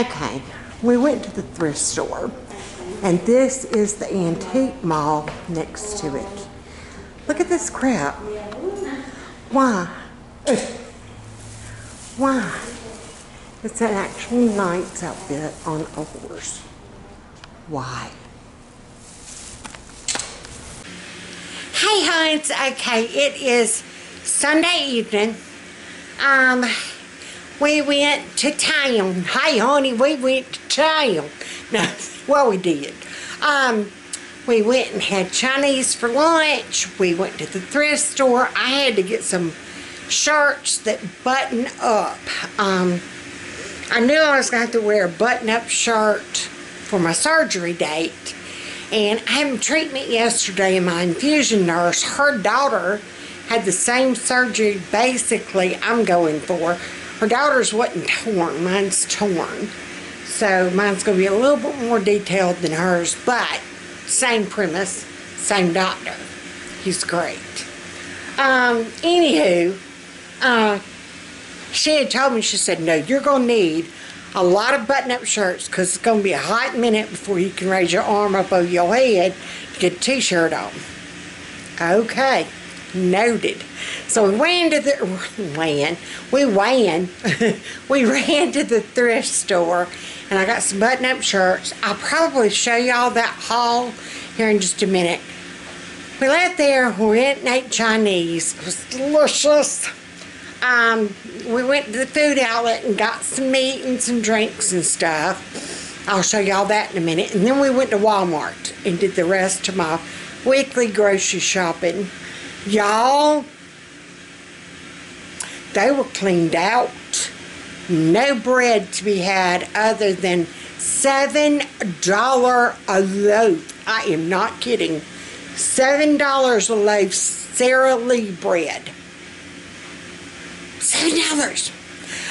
Okay, we went to the thrift store, and this is the antique mall next to it. Look at this crap. Why? Why? It's an actual knight's outfit on a horse. Why? Hey, Hines. Okay, it is Sunday evening. We went to town. Hey, honey, we went to town. No, well, we did. We went and had Chinese for lunch. We went to the thrift store. I had to get some shirts that button up. I knew I was going to have to wear a button-up shirt for my surgery date. And I had a treatment yesterday, and my infusion nurse, her daughter, had the same surgery basically I'm going for. Her daughter's wasn't torn, mine's torn. So mine's gonna be a little bit more detailed than hers, but same premise, same doctor. He's great. She had told me, she said, no, you're gonna need a lot of button-up shirts because it's gonna be a hot minute before you can raise your arm up over your head to get a t-shirt on. Okay. Noted. So we ran to the we ran to the thrift store, and I got some button-up shirts. I'll probably show y'all that haul here in just a minute. We left there. We went and ate Chinese. It was delicious. We went to the food outlet and got some meat and some drinks and stuff. I'll show y'all that in a minute. And then we went to Walmart and did the rest of my weekly grocery shopping. Y'all, they were cleaned out. No bread to be had other than $7 a loaf. I am not kidding. $7 a loaf Sara Lee bread. $7.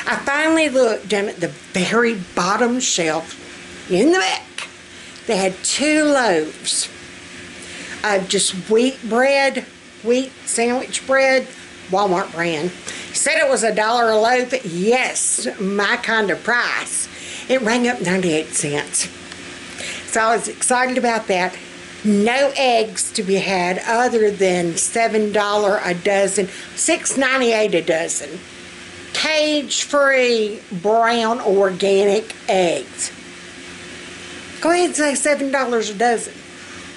I finally looked down at the very bottom shelf in the back. They had 2 loaves of just wheat bread. Wheat sandwich bread, Walmart brand. Said it was $1 a loaf. Yes, my kind of price. It rang up 98 cents. So I was excited about that. No eggs to be had other than $7 a dozen, $6.98 a dozen. Cage-free brown organic eggs. Go ahead and say $7 a dozen.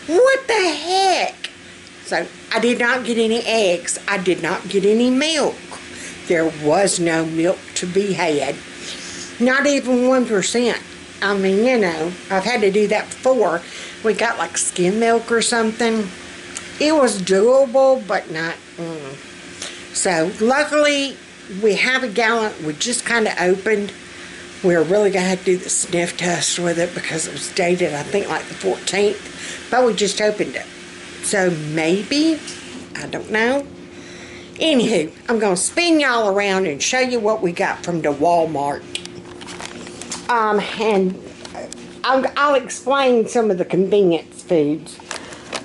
What the heck? So I did not get any eggs. I did not get any milk. There was no milk to be had. Not even 1%. I mean, you know, I've had to do that before. We got like skim milk or something. It was doable, but not. So luckily, we have a gallon. We just kind of opened. We're really going to have to do the sniff test with it because it was dated, I think, like the 14th. But we just opened it. So maybe, I don't know. Anywho, I'm going to spin y'all around and show you what we got from the Walmart. And I'll explain some of the convenience foods.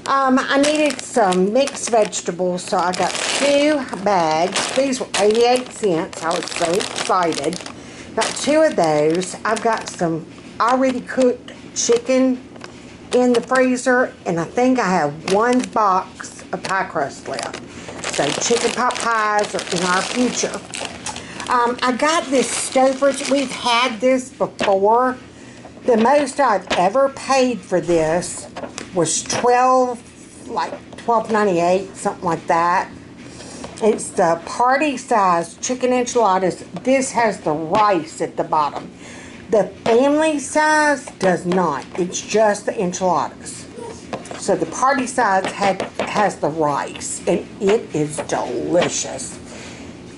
I needed some mixed vegetables, so I got 2 bags. These were 88 cents. I was so excited. Got 2 of those. I've got some already cooked chicken in the freezer, and I think I have 1 box of pie crust left. So chicken pot pies are in our future. I got this Stouffer's. We've had this before. The most I've ever paid for this was $12.98, something like that. It's the party size chicken enchiladas. This has the rice at the bottom. The family size does not. It's just the enchiladas. So the party size has the rice, and it is delicious.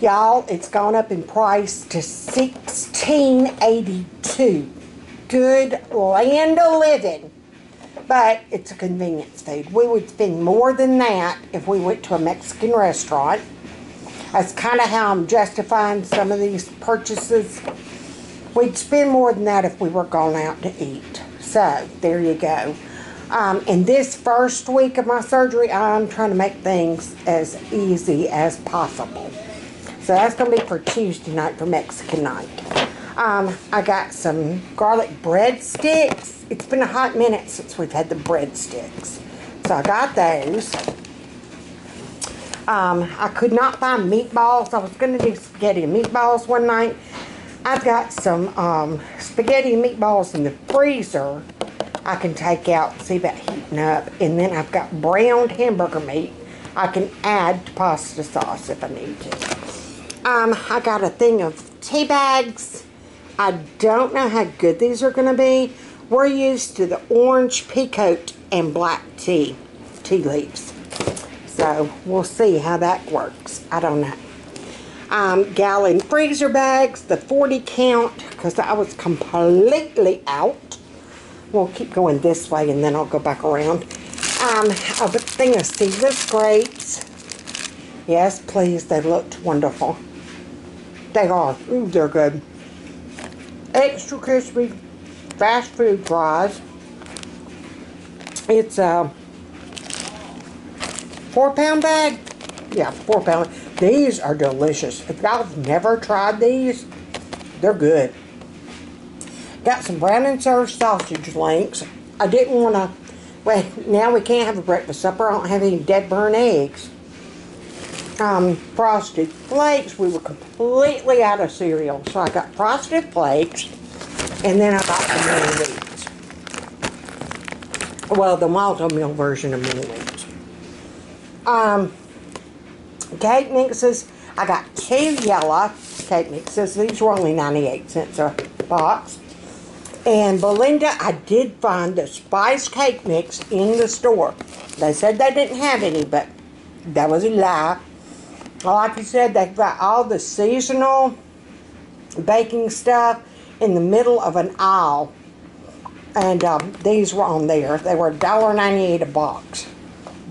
Y'all, it's gone up in price to $16.82. Good land of living. But it's a convenience food. We would spend more than that if we went to a Mexican restaurant. That's kind of how I'm justifying some of these purchases. We'd spend more than that if we were going out to eat. So, there you go. In this first week of my surgery, I'm trying to make things as easy as possible. So, that's going to be for Tuesday night, for Mexican night. I got some garlic breadsticks. It's been a hot minute since we've had the breadsticks. So I got those. I could not find meatballs. I was going to do spaghetti and meatballs one night. I've got some spaghetti and meatballs in the freezer I can take out, see about heating up. And then I've got browned hamburger meat I can add to pasta sauce if I need to. I got a thing of tea bags. I don't know how good these are going to be. We're used to the orange peacoat and black tea leaves. So we'll see how that works. I don't know. Gallon freezer bags, the 40 count, because I was completely out. We'll keep going this way and then I'll go back around. A thing of seedless grapes. Yes, please, they looked wonderful. They are. Ooh, they're good. Extra crispy fast food fries. It's a 4-pound bag? Yeah, 4-pound. These are delicious. If y'all have never tried these, they're good. Got some brown and served sausage links. I didn't want to... Well, now we can't have a breakfast supper. I don't have any dead burn eggs. Frosted Flakes. We were completely out of cereal. So I got Frosted Flakes. And then I got the mini wheats. Well, the multi-meal version of mini wheats. Cake mixes. I got 2 yellow cake mixes. These were only 98 cents a box. And Belinda, I did find the spice cake mix in the store. They said they didn't have any, but that was a lie. Like I said, they've got all the seasonal baking stuff in the middle of an aisle. And these were on there. They were $1.98 a box.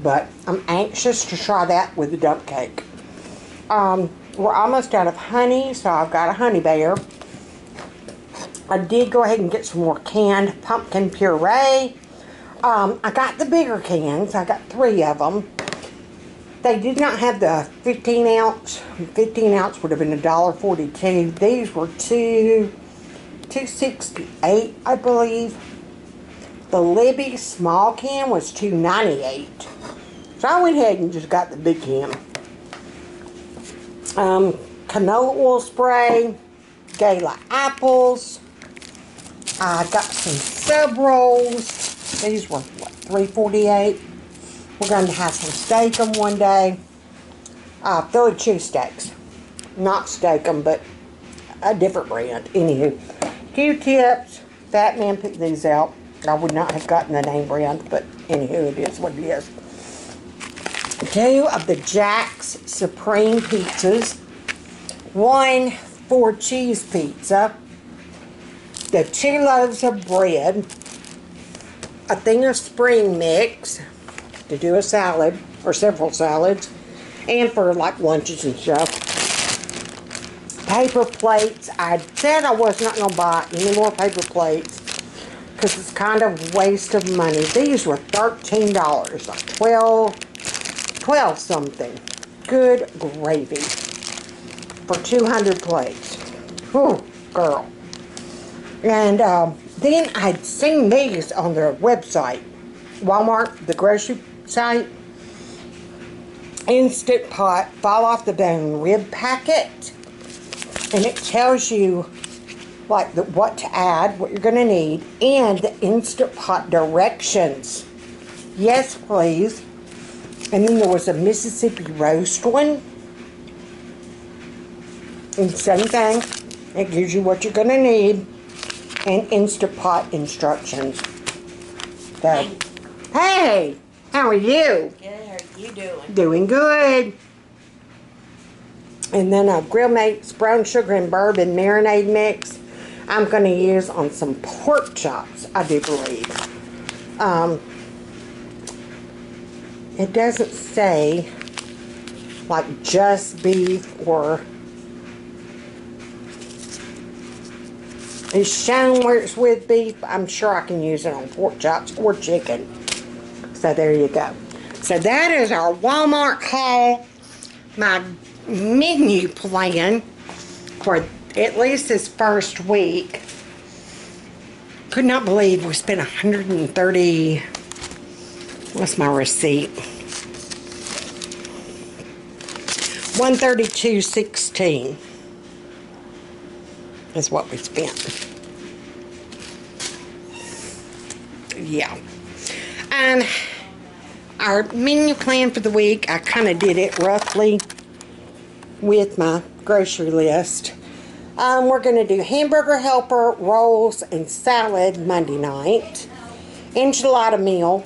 But I'm anxious to try that with the dump cake. We're almost out of honey, so I've got a honey bear. I did go ahead and get some more canned pumpkin puree. I got the bigger cans. I got 3 of them. They did not have the 15 ounce. 15 ounce would have been $1.42. These were $2.68, I believe. The Libby small can was $2.98. So I went ahead and just got the big can. Canola oil spray. Gala apples. I got some sub rolls. These were, what, $3.48. We're going to have some steak 'em one day. Philly cheesesteaks. Not steak 'em, but a different brand. Anywho. Q-tips. Fatman picked these out. I would not have gotten the name brand, but anywho, it is what it is. 2 of the Jack's Supreme Pizzas. 1 4 cheese pizza. The 2 loaves of bread. A thing of spring mix to do a salad, or several salads, and for like lunches and stuff. Paper plates. I said I was not going to buy any more paper plates, because it's kind of a waste of money. These were $13, like 12 something. Good gravy. For 200 plates. Whew, girl. And then I'd seen these on their website. Walmart, the grocery site. Instant Pot, Fall Off the Bone Rib Packet. And it tells you like what to add, what you're going to need, and the Instant Pot directions. Yes, please. And then there was a Mississippi roast one. And same thing. It gives you what you're going to need and Instant Pot instructions. So, hey, how are you? Good, how are you doing? Doing good. And then a Grill Mates brown sugar and bourbon marinade mix. I'm going to use on some pork chops, I do believe. It doesn't say, like, just beef or... It's shown where it's with beef. I'm sure I can use it on pork chops or chicken. So there you go. So that is our Walmart haul. My menu plan for at least this first week. Could not believe we spent $130. What's my receipt? $132.16 is what we spent. Yeah. And our menu plan for the week, I kind of did it roughly with my grocery list. We're going to do hamburger helper, rolls, and salad Monday night. Enchilada meal.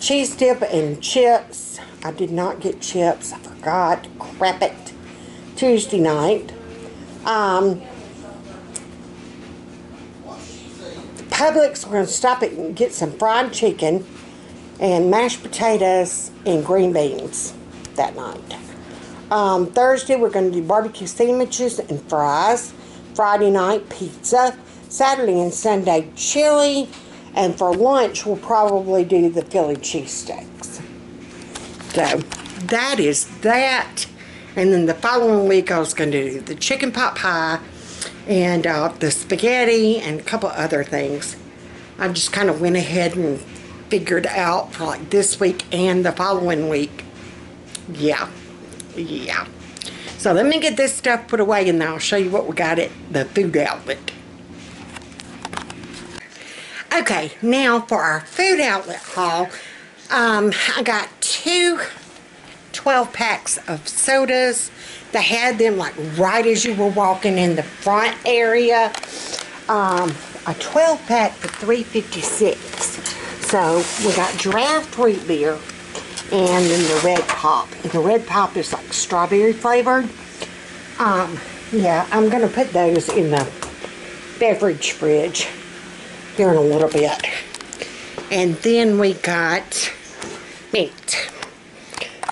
Cheese dip and chips. I did not get chips. I forgot. Crap it. Tuesday night. Publix, we're going to stop it and get some fried chicken and mashed potatoes and green beans that night. Thursday, we're going to do barbecue sandwiches and fries. Friday night, pizza. Saturday and Sunday, chili. And for lunch, we'll probably do the Philly cheesesteaks. So, that is that. And then the following week, I was going to do the chicken pot pie and the spaghetti and a couple other things. I just kind of went ahead and figured out for like this week and the following week. Yeah. Yeah. So, let me get this stuff put away and then I'll show you what we got at the food outlet. Okay, now for our food outlet haul, I got two 12-packs of sodas. They had them like right as you were walking in the front area. A 12-pack for $3.56. So we got draft root beer and then the red pop. And the red pop is like strawberry flavored. Yeah, I'm going to put those in the beverage fridge here in a little bit. And then we got meat.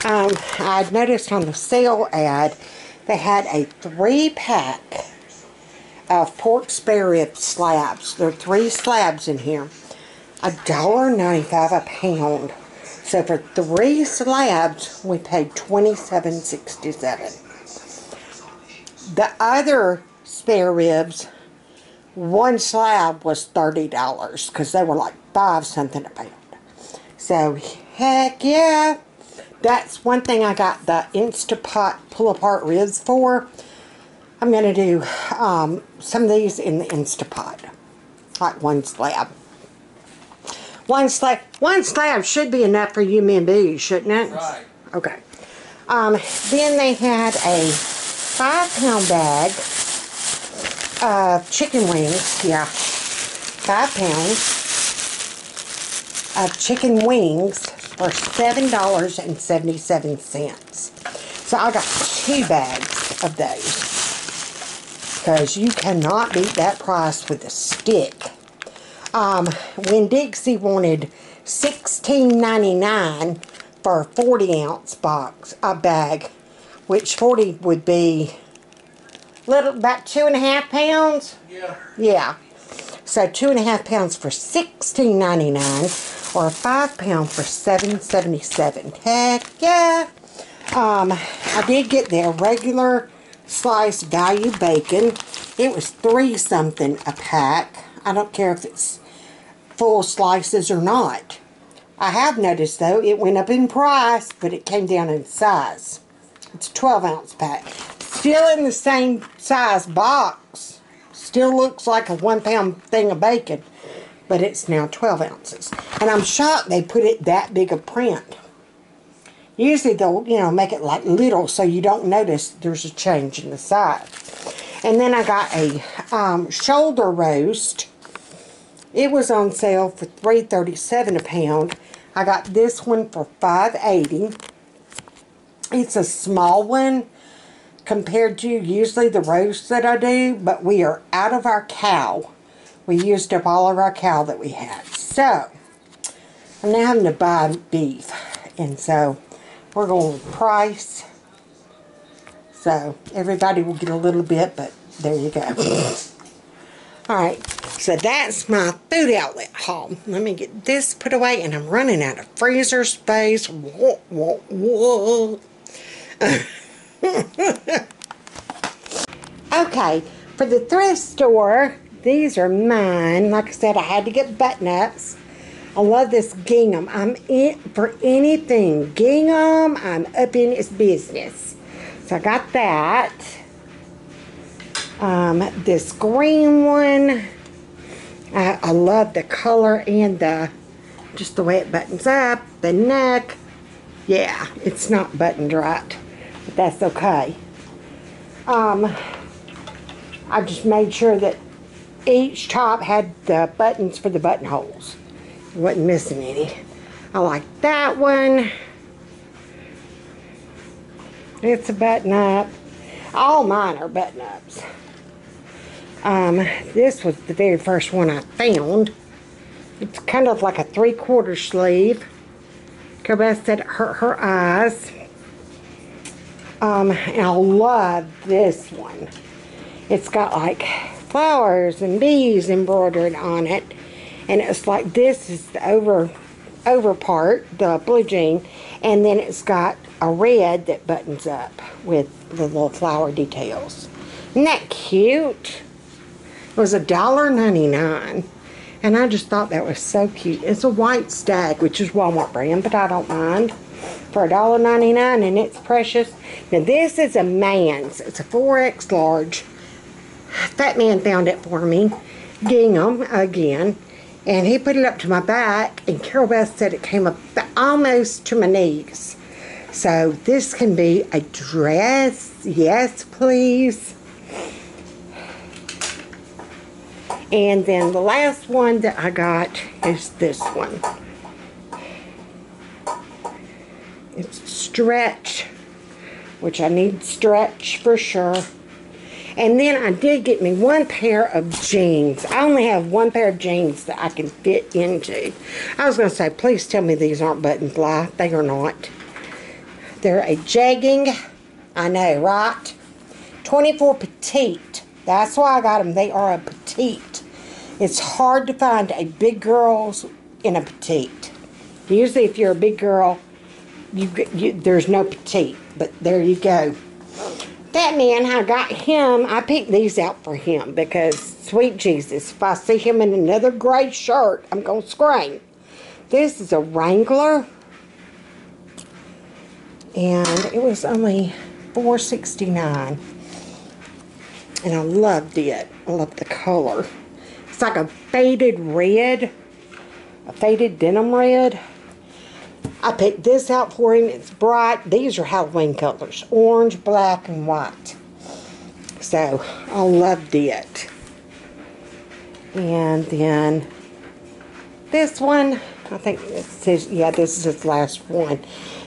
I noticed on the sale ad they had a 3-pack of pork spare rib slabs. There are 3 slabs in here. $1.95 a pound. So for 3 slabs we paid $27.67. The other spare ribs, 1 slab was $30 because they were like 5 something a pound. So heck yeah, that's one thing I got the Instapot pull apart ribs for. I'm gonna do some of these in the Instapot, like 1 slab. One slab should be enough for you, me and Boo, shouldn't it? Right. Okay. Then they had a 5-pound bag of chicken wings. Yeah, 5 pounds of chicken wings for $7.77. So I got 2 bags of those because you cannot beat that price with a stick. Winn-Dixie wanted $16.99 for a 40-ounce box, a bag, which 40 would be little, about 2.5 pounds. Yeah. Yeah. So 2.5 pounds for $16.99, or a 5-pound for $7.77. Heck yeah! I did get their regular sliced value bacon. It was 3 something a pack. I don't care if it's full slices or not. I have noticed though it went up in price, but it came down in size. It's a 12-ounce pack. Still in the same size box. Still looks like a 1-pound thing of bacon. But it's now 12 ounces. And I'm shocked they put it that big a print. Usually they'll, you know, make it like little so you don't notice there's a change in the size. And then I got a shoulder roast. It was on sale for $3.37 a pound. I got this one for $5.80. It's a small one compared to usually the roasts that I do, but we are out of our cow. We used up all of our cow that we had. So, I'm now having to buy beef. And so, we're going with price. So, everybody will get a little bit, but there you go. Alright, so that's my food outlet haul. Let me get this put away, and I'm running out of freezer space. Whoa, whoa, whoa. Okay, for the thrift store, these are mine. Like I said, I had to get button-ups. I love this gingham. I'm in for anything gingham. I'm up in its business. So I got that. This green one. I love the color and the just the way it buttons up. The neck. Yeah, it's not buttoned right, but that's okay. I just made sure that each top had the buttons for the buttonholes. I wasn't missing any. I like that one. It's a button up. All mine are button ups. This was the very first one I found. It's kind of like a 3/4 sleeve. Carol Beth said it hurt her eyes. And I love this one. It's got like flowers and bees embroidered on it. And it's like, this is the over part, the blue jean. And then it's got a red that buttons up with the little flower details. Isn't that cute? It was $1.99. And I just thought that was so cute. It's a white stag, which is Walmart brand, but I don't mind. For $1.99, and it's precious. Now this is a man's. It's a 4X large. Fatman found it for me. Gingham, again. And he put it up to my back, and Carol Beth said it came up almost to my knees. So this can be a dress. Yes, please. And then the last one that I got is this one. It's stretch, which I need stretch for sure. And then I did get me one pair of jeans. I only have one pair of jeans that I can fit into. I was going to say, please tell me these aren't button fly. They are not. They're a jegging. I know, right? 24 petite. That's why I got them. They are a petite. It's hard to find a big girl's in a petite. Usually if you're a big girl, there's no petite. But there you go. That man, I got him, I picked these out for him because, sweet Jesus, if I see him in another gray shirt, I'm going to scream. This is a Wrangler, and it was only $4.69, and I loved it. I loved the color. It's like a faded red, a faded denim red. I picked this out for him. It's bright. These are Halloween colors. Orange, black, and white. So, I loved it. And then, this one. I think it says, yeah, this is his last one.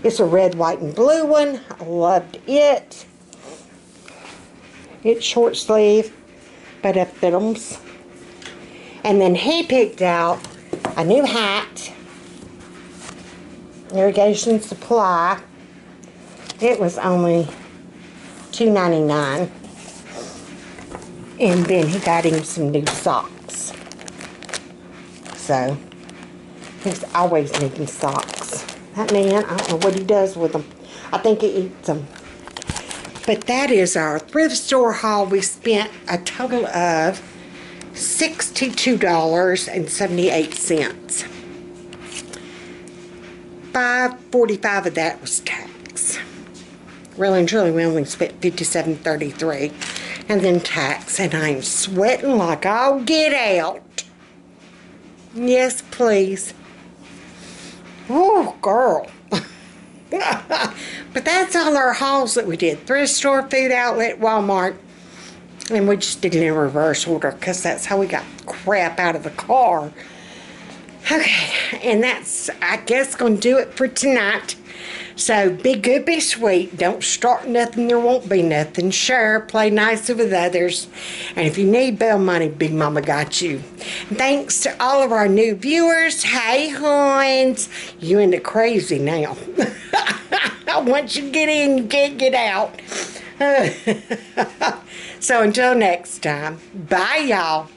It's a red, white, and blue one. I loved it. It's short sleeve. But it fits. And then he picked out a new hat. Irrigation Supply. It was only $2.99. And then he got him some new socks. So, he's always needing socks. That man, I don't know what he does with them. I think he eats them. But that is our thrift store haul. We spent a total of $62.78. $5.45 of that was tax. Really and truly, we only spent $57.33, and then tax. And I'm sweating like I'll get out. Yes, please. Oh, girl. But that's all our hauls that we did: thrift store, food outlet, Walmart, and we just did it in reverse order because that's how we got crap out of the car. Okay, and that's, I guess, going to do it for tonight. So, be good, be sweet. Don't start nothing, there won't be nothing. Share, play nicer with others. And if you need bail money, Big Mama got you. Thanks to all of our new viewers. Hey, Hines. You into crazy now. Once you get in, you can't get out. So, until next time. Bye, y'all.